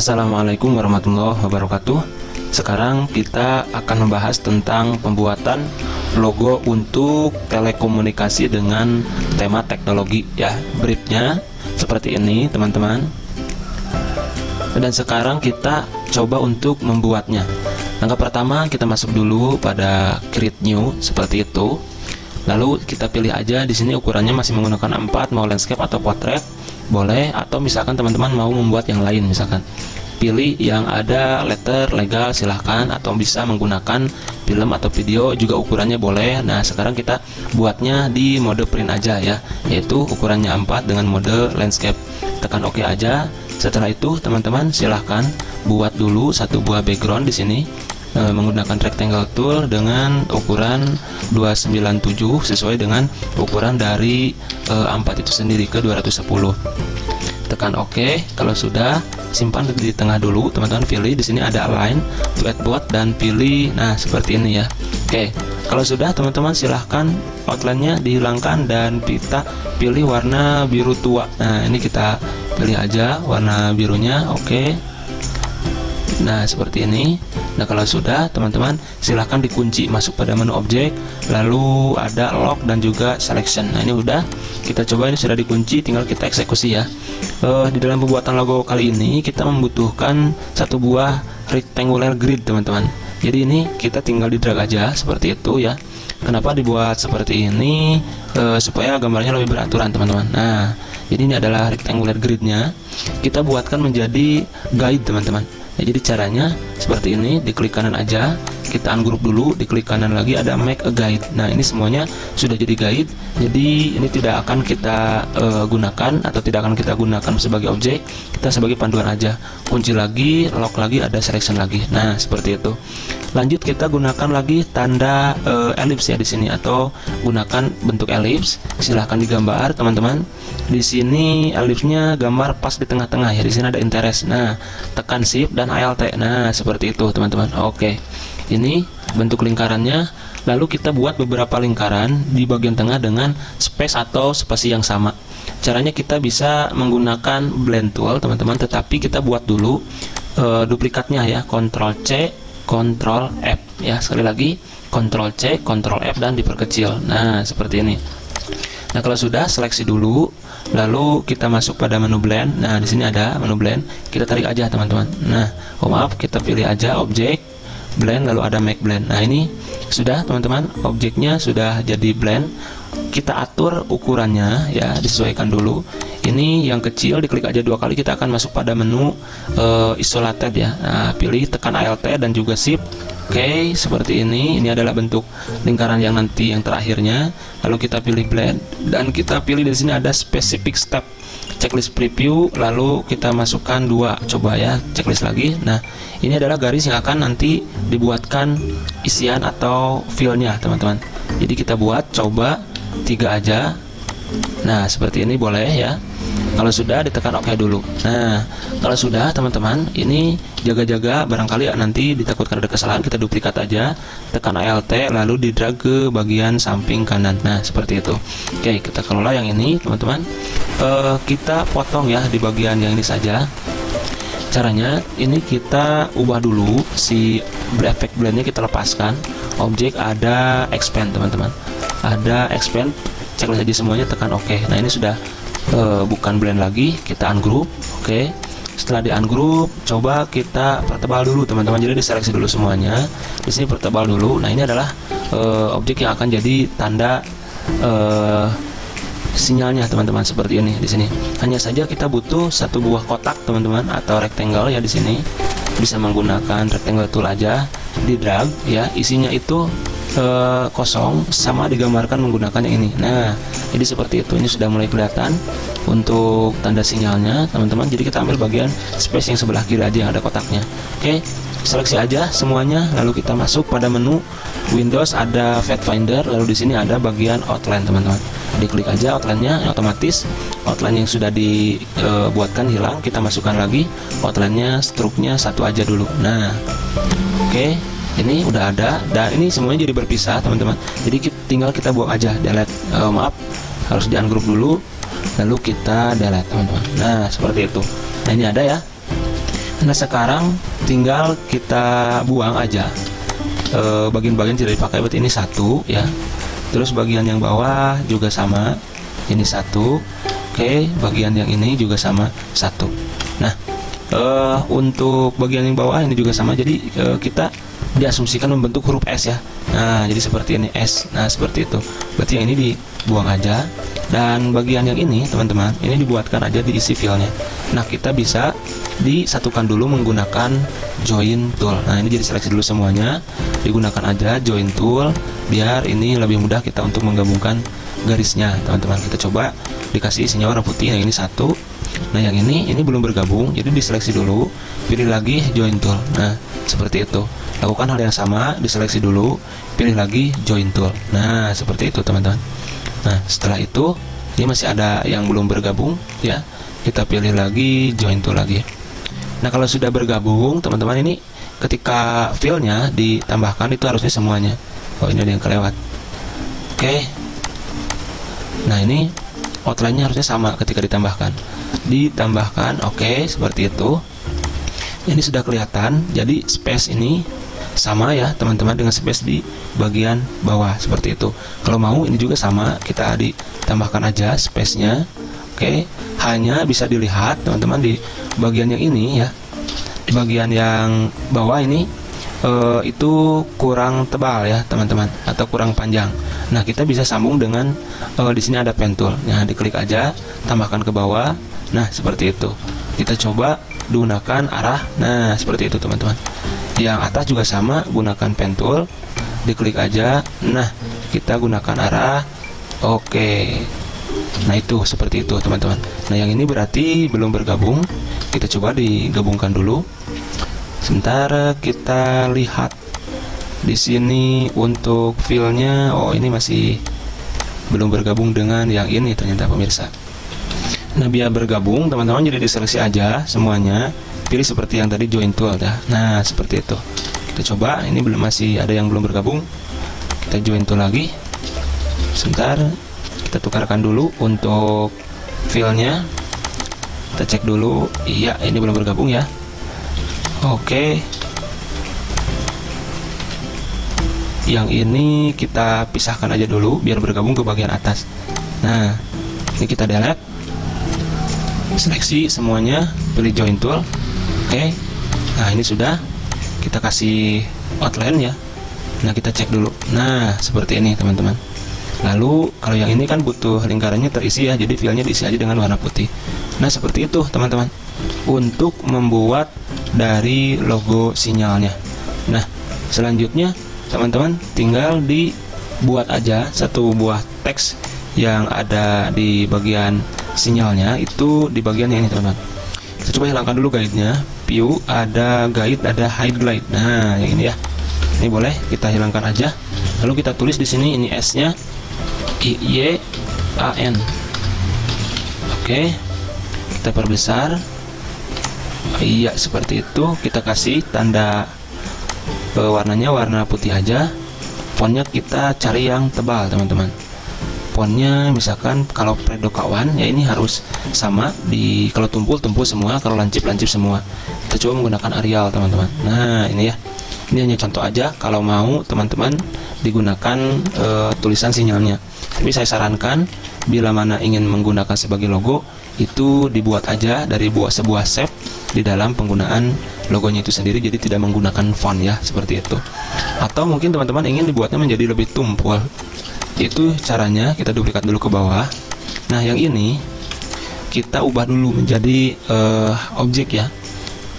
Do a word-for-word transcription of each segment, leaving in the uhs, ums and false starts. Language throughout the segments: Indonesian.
Assalamualaikum warahmatullahi wabarakatuh. Sekarang kita akan membahas tentang pembuatan logo untuk telekomunikasi dengan tema teknologi, ya. Briefnya seperti ini, teman-teman. Dan sekarang kita coba untuk membuatnya. Langkah pertama, kita masuk dulu pada create new seperti itu. Lalu kita pilih aja di sini ukurannya masih menggunakan empat, mau landscape atau portrait boleh, atau misalkan teman-teman mau membuat yang lain, misalkan pilih yang ada letter legal silahkan, atau bisa menggunakan film atau video juga ukurannya boleh. Nah sekarang kita buatnya di mode print aja ya, yaitu ukurannya empat dengan mode landscape. Tekan OK aja. Setelah itu teman-teman silahkan buat dulu satu buah background di sini e, menggunakan rectangle tool dengan ukuran dua ratus sembilan puluh tujuh sesuai dengan ukuran dari empat itu sendiri ke dua ratus sepuluh. Tekan OK. Kalau sudah, simpan di tengah dulu, teman-teman. Pilih di sini ada align to add both dan pilih nah seperti ini ya. Oke. Kalau sudah, teman-teman silahkan outline-nya dihilangkan dan kita pilih warna biru tua. Nah, ini kita pilih aja warna birunya. Oke. Nah, seperti ini. Nah, kalau sudah, teman-teman silahkan dikunci, masuk pada menu objek, lalu ada lock dan juga selection. Nah, ini udah kita coba, ini sudah dikunci, tinggal kita eksekusi ya. Uh, di dalam pembuatan logo kali ini kita membutuhkan satu buah rectangular grid, teman-teman. Jadi ini kita tinggal di drag aja seperti itu ya. Kenapa dibuat seperti ini? E, supaya gambarnya lebih beraturan, teman-teman. Nah, jadi ini adalah rectangular gridnya. Kita buatkan menjadi guide, teman-teman. Nah, jadi caranya seperti ini, diklik kanan aja. Kita ungroup dulu, diklik kanan lagi ada make a guide. Nah, ini semuanya sudah jadi guide. Jadi ini tidak akan kita e, gunakan atau tidak akan kita gunakan sebagai objek. Kita sebagai panduan aja. Kunci lagi, lock lagi, ada selection lagi. Nah, seperti itu. Lanjut kita gunakan lagi tanda e, elips ya di sini, atau gunakan bentuk elips. Silahkan digambar, teman-teman. Di sini elipsnya gambar pas di tengah-tengah ya. Di sini ada interest. Nah, tekan shift dan alt. Nah, seperti itu, teman-teman. Oke. Ini bentuk lingkarannya. Lalu kita buat beberapa lingkaran di bagian tengah dengan space atau spasi yang sama. Caranya kita bisa menggunakan blend tool, teman-teman, tetapi kita buat dulu e, duplikatnya ya. Ctrl C, Ctrl F ya, sekali lagi Ctrl C, Ctrl F dan diperkecil. Nah, seperti ini. Nah, kalau sudah seleksi dulu, lalu kita masuk pada menu blend. Nah, di sini ada menu blend. Kita tarik aja, teman-teman. Nah, oh maaf, kita pilih aja objek blend lalu ada make blend. Nah, ini sudah, teman-teman, objeknya sudah jadi blend. Kita atur ukurannya ya, disesuaikan dulu. Ini yang kecil diklik aja dua kali, kita akan masuk pada menu uh, isolated ya. Nah, pilih tekan alt dan juga shift. Oke, seperti ini. Ini adalah bentuk lingkaran yang nanti yang terakhirnya. Lalu kita pilih blend dan kita pilih di sini ada specific step. Checklist preview, lalu kita masukkan dua, coba ya, checklist lagi. Nah, ini adalah garis yang akan nanti dibuatkan isian atau fillnya, teman-teman. Jadi kita buat coba tiga aja. Nah, seperti ini boleh ya. Kalau sudah, ditekan OK dulu. Nah, kalau sudah, teman-teman, ini jaga-jaga, barangkali nanti ditakutkan ada kesalahan, kita duplikat aja, tekan alt lalu di drag ke bagian samping kanan. Nah, seperti itu. Oke, kita kelola yang ini, teman-teman. E, kita potong ya di bagian yang ini saja. Caranya ini kita ubah dulu si efek blendnya, kita lepaskan objek, ada expand, teman-teman, ada expand, cek saja semuanya, tekan OK. Nah, ini sudah Uh, bukan blend lagi, kita ungroup. Oke. Setelah di ungroup, coba kita pertebal dulu, teman-teman. Jadi diseleksi dulu semuanya. Di sini pertebal dulu. Nah, ini adalah uh, objek yang akan jadi tanda uh, sinyalnya, teman-teman, seperti ini di sini. Hanya saja kita butuh satu buah kotak, teman-teman, atau rectangle ya di sini. Bisa menggunakan rectangle tool aja, di drag ya. Isinya itu Uh, kosong, sama digambarkan menggunakan yang ini. Nah, jadi seperti itu. Ini sudah mulai kelihatan untuk tanda sinyalnya, teman-teman. Jadi kita ambil bagian space yang sebelah kiri aja yang ada kotaknya. Oke, seleksi aja semuanya, lalu kita masuk pada menu Windows, ada Pathfinder, lalu di sini ada bagian outline, teman-teman. Diklik aja outline-nya, otomatis outline yang sudah dibuatkan uh, hilang. Kita masukkan lagi outline-nya, stroke-nya satu aja dulu. Nah, oke. Okay. Ini udah ada, dan ini semuanya jadi berpisah, teman-teman. Jadi kita, tinggal kita buang aja, delete. Uh, maaf, harus di ungroup dulu, lalu kita delete, teman-teman. Nah, seperti itu. Nah, ini ada ya. Nah sekarang tinggal kita buang aja bagian-bagian tidak dipakai, berarti ini satu ya. Terus bagian yang bawah juga sama, ini satu. Oke, bagian yang ini juga sama, satu. Nah uh, untuk bagian yang bawah ini juga sama. Jadi uh, kita diasumsikan membentuk huruf S ya. Nah jadi seperti ini S. Nah seperti itu. Berarti yang ini dibuang aja. Dan bagian yang ini teman-teman, ini dibuatkan aja diisi filenya. Nah kita bisa disatukan dulu menggunakan join tool. Nah ini jadi seleksi dulu semuanya, digunakan aja join tool biar ini lebih mudah kita untuk menggabungkan garisnya teman-teman. Kita coba dikasih isinya warna putih. Nah ini satu. Nah yang ini, ini belum bergabung, jadi diseleksi dulu, pilih lagi join tool. Nah seperti itu. Lakukan hal yang sama, diseleksi dulu, pilih lagi join tool. Nah seperti itu teman-teman. Nah setelah itu, ini masih ada yang belum bergabung ya, kita pilih lagi join tool lagi. Nah kalau sudah bergabung teman-teman, ini ketika filenya ditambahkan itu harusnya semuanya. Oh ini ada yang kelewat. Oke. Nah ini outline-nya harusnya sama ketika ditambahkan. Ditambahkan, oke, seperti itu. Ini sudah kelihatan, jadi space ini sama ya teman-teman dengan space di bagian bawah seperti itu. Kalau mau ini juga sama, kita ditambahkan aja space-nya. Oke, hanya bisa dilihat teman-teman di bagian yang ini ya, di bagian yang bawah ini eh, itu kurang tebal ya teman-teman, atau kurang panjang. Nah kita bisa sambung dengan eh, di sini ada pen tool. Nah diklik aja, tambahkan ke bawah. Nah seperti itu. Kita coba gunakan arah. Nah seperti itu teman-teman. Yang atas juga sama, gunakan pen tool, diklik aja. Nah kita gunakan arah. Oke. Nah itu seperti itu teman-teman. Nah yang ini berarti belum bergabung. Kita coba digabungkan dulu. Sementara kita lihat di sini untuk filenya. Oh ini masih belum bergabung dengan yang ini ternyata pemirsa. Nah biar bergabung teman-teman, jadi diseleksi aja semuanya, pilih seperti yang tadi join tool ya. Nah seperti itu. Kita coba, ini belum, masih ada yang belum bergabung. Kita join tool lagi. Sebentar, kita tukarkan dulu untuk filenya. Kita cek dulu. Iya, ini belum bergabung ya. Oke. Yang ini kita pisahkan aja dulu biar bergabung ke bagian atas. Nah ini kita delete, seleksi semuanya, pilih join tool. Oke. Nah ini sudah, kita kasih outline ya. Nah kita cek dulu. Nah seperti ini teman-teman. Lalu kalau yang ini kan butuh lingkarannya terisi ya, jadi filenya diisi aja dengan warna putih. Nah seperti itu teman-teman, untuk membuat dari logo sinyalnya. Nah selanjutnya teman-teman tinggal dibuat aja satu buah teks yang ada di bagian sinyalnya, itu di bagian yang ini teman-teman. Kita coba hilangkan dulu guide-nya. View ada guide, ada hide glide. Nah yang ini ya, ini boleh kita hilangkan aja. Lalu kita tulis di sini, ini S-nya I Y A N. Oke, kita perbesar. Iya seperti itu. Kita kasih tanda warnanya warna putih aja. Fontnya kita cari yang tebal teman-teman. Fontnya misalkan kalau Predokawan ya, ini harus sama. Di kalau tumpul tumpul semua, kalau lancip lancip semua. Kita coba menggunakan Arial teman-teman. Nah ini ya, ini hanya contoh aja. Kalau mau teman-teman digunakan e, tulisan sinyalnya, tapi saya sarankan bila mana ingin menggunakan sebagai logo, itu dibuat aja dari buah sebuah shape di dalam penggunaan logonya itu sendiri, jadi tidak menggunakan font ya seperti itu. Atau mungkin teman-teman ingin dibuatnya menjadi lebih tumpul, itu caranya kita duplikat dulu ke bawah. Nah yang ini kita ubah dulu menjadi uh, objek ya.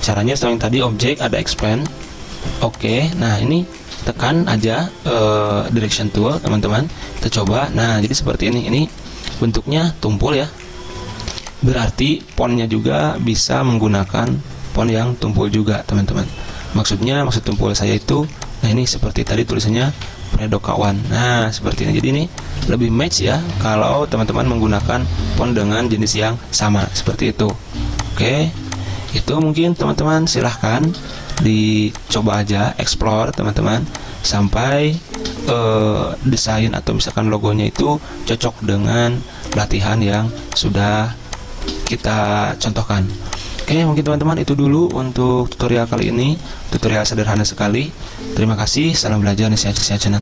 Caranya setelah yang tadi objek ada expand. Oke, nah ini tekan aja uh, direction tool teman-teman. Kita coba. Nah jadi seperti ini, ini bentuknya tumpul ya, berarti fontnya juga bisa menggunakan font yang tumpul juga teman-teman. Maksudnya maksud tumpul saya itu, nah ini seperti tadi tulisannya Predokawan. Nah seperti ini. Jadi ini lebih match ya kalau teman-teman menggunakan font dengan jenis yang sama seperti itu. Oke, itu mungkin teman-teman silahkan dicoba aja, explore teman-teman, sampai uh, desain atau misalkan logonya itu cocok dengan latihan yang sudah kita contohkan. Oke, Oke, mungkin teman-teman itu dulu untuk tutorial kali ini. Tutorial sederhana sekali. Terima kasih. Salam belajar Belajarnesia Channel.